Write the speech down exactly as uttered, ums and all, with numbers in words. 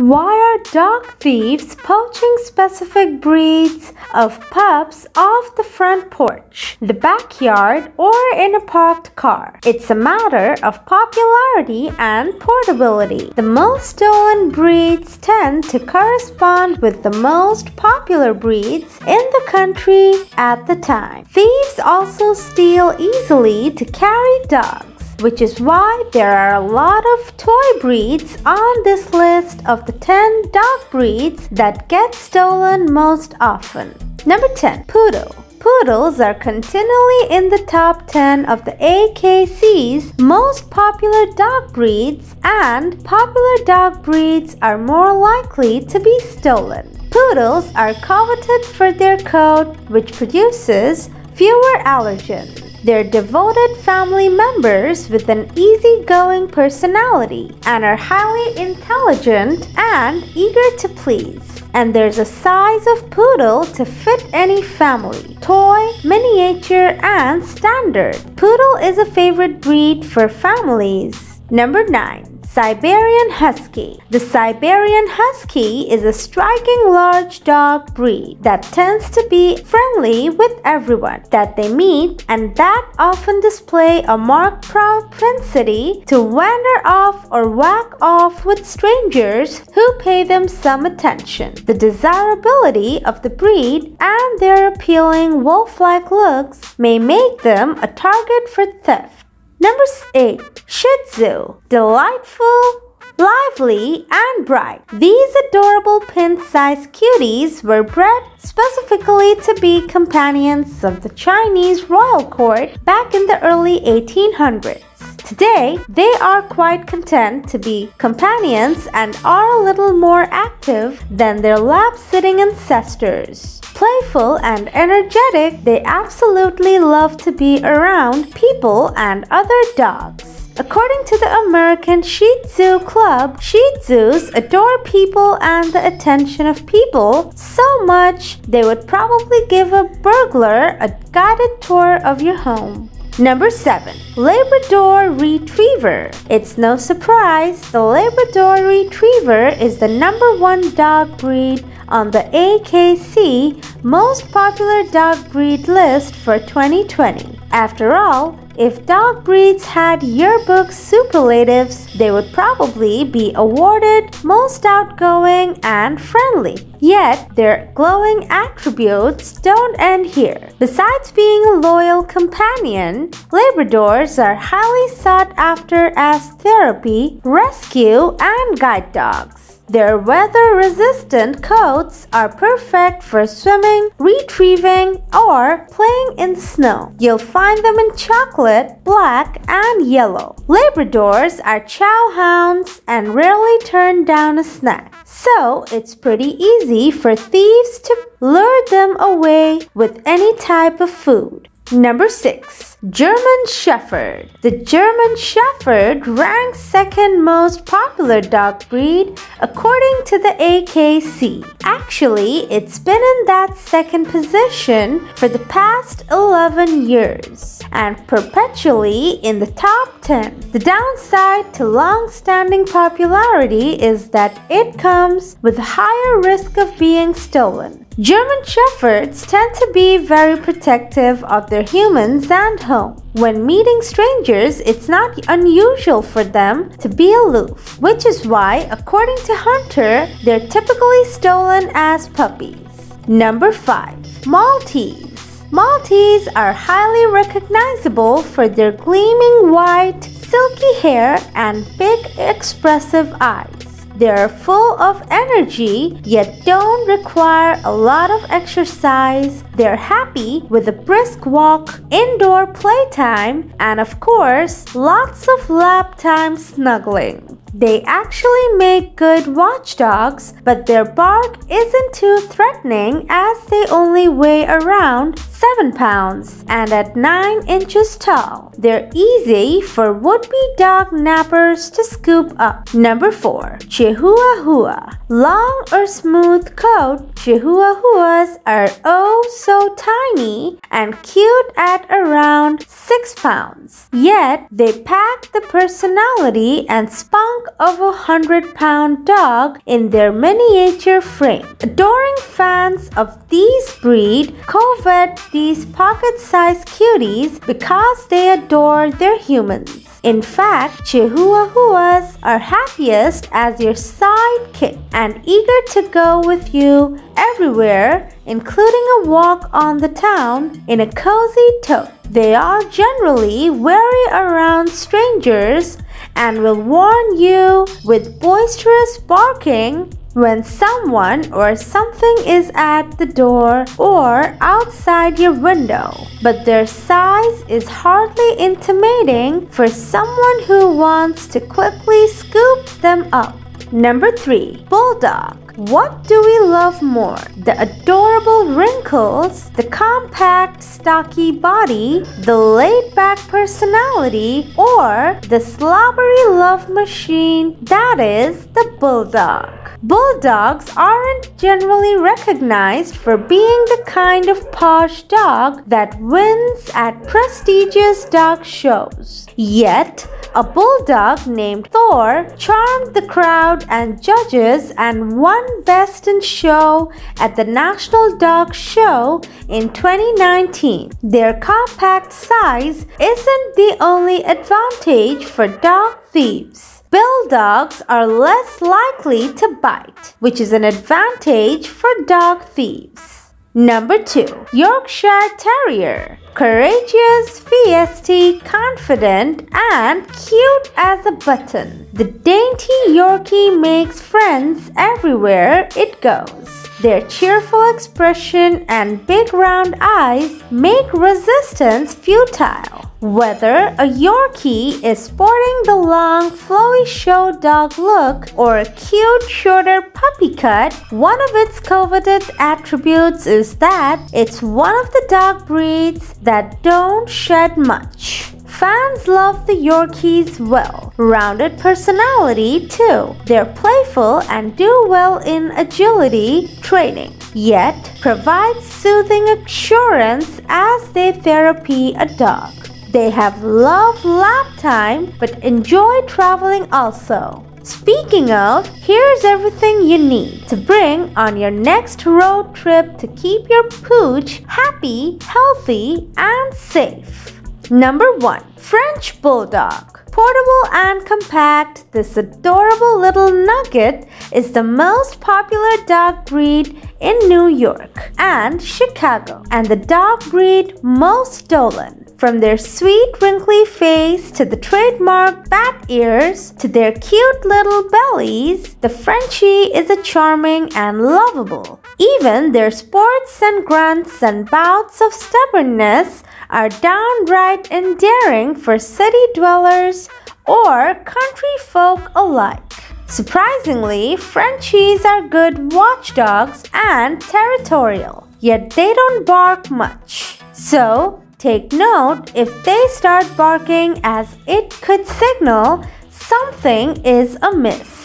Why are dog thieves poaching specific breeds of pups off the front porch, the backyard, or in a parked car? It's a matter of popularity and portability. The most stolen breeds tend to correspond with the most popular breeds in the country at the time. Thieves also steal easily to carry dogs, which is why there are a lot of toy breeds on this list of the ten dog breeds that get stolen most often. Number ten. Poodle. Poodles are continually in the top ten of the A K C's most popular dog breeds, and popular dog breeds are more likely to be stolen. Poodles are coveted for their coat, which produces fewer allergens. They're devoted family members with an easygoing personality and are highly intelligent and eager to please. And there's a size of poodle to fit any family, toy, miniature, and standard. Poodle is a favorite breed for families. Number nine. Siberian Husky. The Siberian Husky is a striking large dog breed that tends to be friendly with everyone that they meet, and that often display a marked propensity to wander off or whack off with strangers who pay them some attention. The desirability of the breed and their appealing wolf-like looks may make them a target for theft. Number eight. Shih Tzu. Delightful, lively, and bright. These adorable pin-sized cuties were bred specifically to be companions of the Chinese royal court back in the early eighteen hundreds. Today, they are quite content to be companions and are a little more active than their lap-sitting ancestors. Playful and energetic, they absolutely love to be around people and other dogs. According to the American Shih Tzu Club, Shih Tzus adore people and the attention of people so much they would probably give a burglar a guided tour of your home. Number seven. Labrador Retriever. It's no surprise the Labrador Retriever is the number one dog breed on the A K C most popular dog breed list for twenty twenty. After all, if dog breeds had yearbook superlatives, they would probably be awarded most outgoing and friendly. Yet, their glowing attributes don't end here. Besides being a loyal companion, Labradors are highly sought after as therapy, rescue, and guide dogs. Their weather-resistant coats are perfect for swimming, retrieving, or playing in the snow. You'll find them in chocolate, black, and yellow. Labradors are chowhounds and rarely turn down a snack. So, it's pretty easy for thieves to lure them away with any type of food. Number six. German Shepherd. The German Shepherd ranks second most popular dog breed according to the A K C. Actually, it's been in that second position for the past eleven years and perpetually in the top ten. The downside to long-standing popularity is that it comes with a higher risk of being stolen. German Shepherds tend to be very protective of their humans and home. When meeting strangers, it's not unusual for them to be aloof, which is why, according to Hunter, they're typically stolen as puppies. Number five. Maltese. Maltese are highly recognizable for their gleaming white, silky hair and big, expressive eyes. They are full of energy, yet don't require a lot of exercise. They're happy with a brisk walk, indoor playtime, and of course, lots of lap time snuggling. They actually make good watchdogs, but their bark isn't too threatening as they only weigh around seven pounds and at nine inches tall. They're easy for would-be dog nappers to scoop up. Number four. Chihuahua. Long or smooth coat, Chihuahuas are oh so tiny and cute at around six pounds. Yet, they pack the personality and spunk trunk of a hundred pound dog in their miniature frame. Adoring fans of these breed covet these pocket-sized cuties because they adore their humans. In fact, Chihuahuas are happiest as your sidekick and eager to go with you everywhere, including a walk on the town in a cozy tote. They are generally wary around strangers and will warn you with boisterous barking when someone or something is at the door or outside your window, but their size is hardly intimidating for someone who wants to quickly scoop them up. Number three. Bulldog. What do we love more? The adorable wrinkles, the compact, stocky body, the laid-back personality, or the slobbery love machine that is the bulldog. Bulldogs aren't generally recognized for being the kind of posh dog that wins at prestigious dog shows. Yet, a bulldog named Thor charmed the crowd and judges and won Best in Show at the National Dog Show in twenty nineteen. Their compact size isn't the only advantage for dog thieves. Bulldogs are less likely to bite, which is an advantage for dog thieves. Number two. Yorkshire Terrier. Courageous, feisty, confident, and cute as a button. The dainty Yorkie makes friends everywhere it goes. Their cheerful expression and big round eyes make resistance futile. Whether a Yorkie is sporting the long, flowy show dog look or a cute, shorter puppy cut, one of its coveted attributes is that it's one of the dog breeds that don't shed much. Fans love the Yorkies' well-rounded personality too. They're playful and do well in agility training, yet provide soothing assurance as they therapy a dog. They have loved lap time but enjoy traveling also. Speaking of, here's everything you need to bring on your next road trip to keep your pooch happy, healthy, and safe. Number one. French Bulldog. Portable and compact, this adorable little nugget is the most popular dog breed in New York and Chicago, and the dog breed most stolen. From their sweet wrinkly face to the trademark bat ears to their cute little bellies, the Frenchie is a charming and lovable. Even their sports and grunts and bouts of stubbornness are downright endearing for city dwellers or country folk alike. Surprisingly, Frenchies are good watchdogs and territorial, yet they don't bark much. So, take note if they start barking, as it could signal something is amiss.